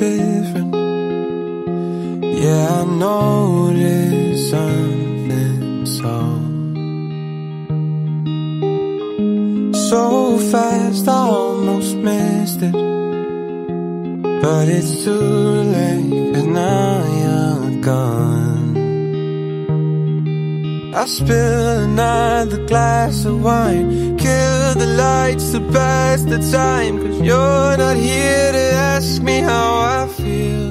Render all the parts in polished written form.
different. Yeah, I noticed something so fast, I almost missed it. But it's too late, 'cause now you're gone. I spilled another glass of wine, kill the lights to pass the time, 'cause you're not here to ask me how I feel.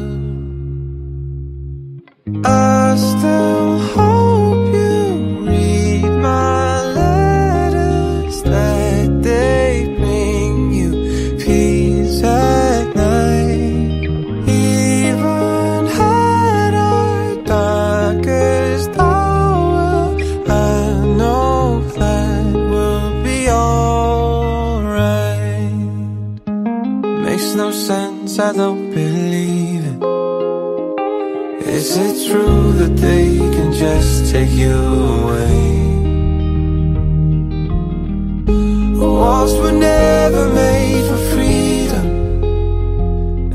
I still hope you read my letters that they bring you peace at night. Even at our darkest hour, I know that we'll be alright. Makes no sense, I don't believe it. Is it true that they can just take you away? Walls were never made for freedom,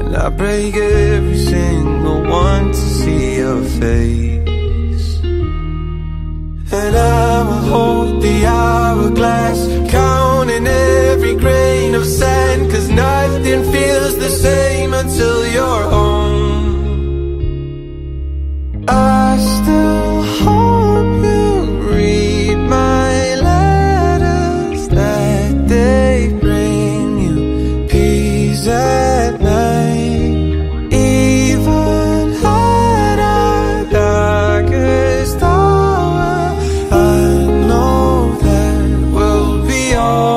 and I break every single one to see your face. And I'ma hold the hourglass, counting every grain of sand, 'cause nothing feels the same until you're home. I still hope you read my letters that they bring you peace at night. Even at our darkest hour, I know that we'll be yours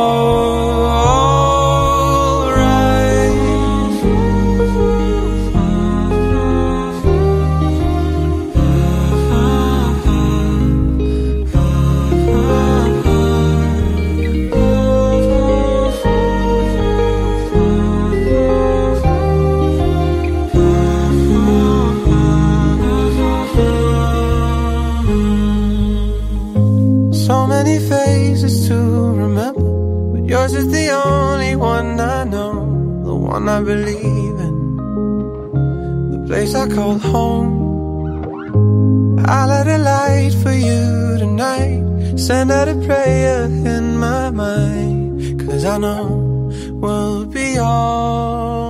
is the only one I know, the one I believe in, the place I call home. I light a light for you tonight, send out a prayer in my mind, 'cause I know we'll be all